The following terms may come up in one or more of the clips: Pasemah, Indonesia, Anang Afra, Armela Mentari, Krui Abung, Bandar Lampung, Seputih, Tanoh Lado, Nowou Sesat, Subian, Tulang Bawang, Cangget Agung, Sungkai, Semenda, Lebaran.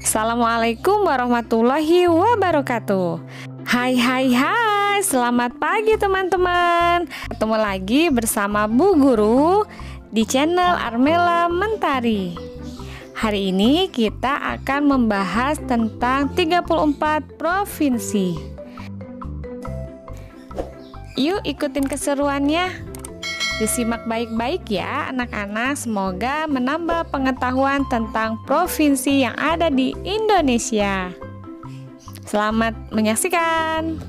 Assalamualaikum warahmatullahi wabarakatuh. Hai, selamat pagi teman-teman. Ketemu lagi bersama Bu Guru di channel Armela Mentari. Hari ini kita akan membahas tentang 34 provinsi. Yuk ikutin keseruannya. Disimak baik-baik ya anak-anak, semoga menambah pengetahuan tentang provinsi yang ada di Indonesia. Selamat menyaksikan.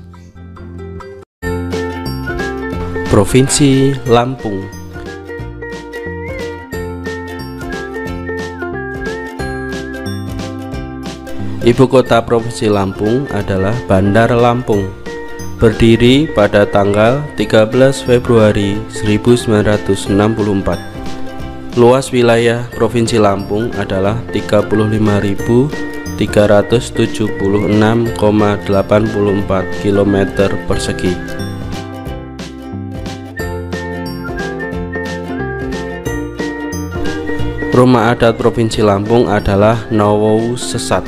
Provinsi Lampung. Ibu kota Provinsi Lampung adalah Bandar Lampung. Berdiri pada tanggal 13 Februari 1964. Luas wilayah Provinsi Lampung adalah 35.376,84 km persegi. Rumah adat Provinsi Lampung adalah Nowou Sesat.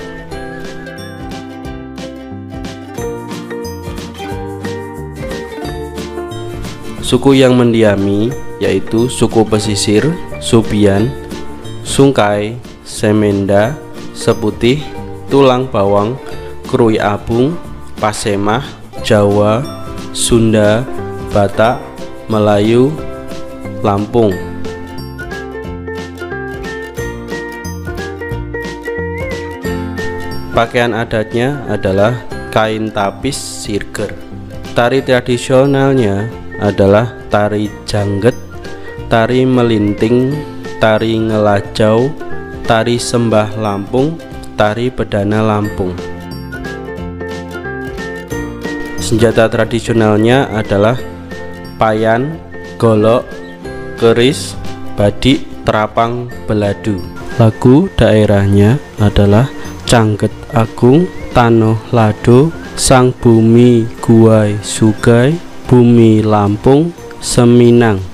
Suku yang mendiami yaitu suku pesisir, Subian, Sungkai, Semenda, Seputih, Tulang Bawang, Krui Abung, Pasemah, Jawa, Sunda, Batak, Melayu, Lampung. Pakaian adatnya adalah kain tapis sirger. Tari tradisionalnya adalah tari jangget, tari melinting, tari ngelajau, tari sembah Lampung, tari bedana Lampung. Senjata tradisionalnya adalah payan, golok, keris, badik, terapang, beladu. Lagu daerahnya adalah Cangget Agung, Tanoh Lado, Sang Bumi Guai Sugai, Bumi Lampung, Seminang.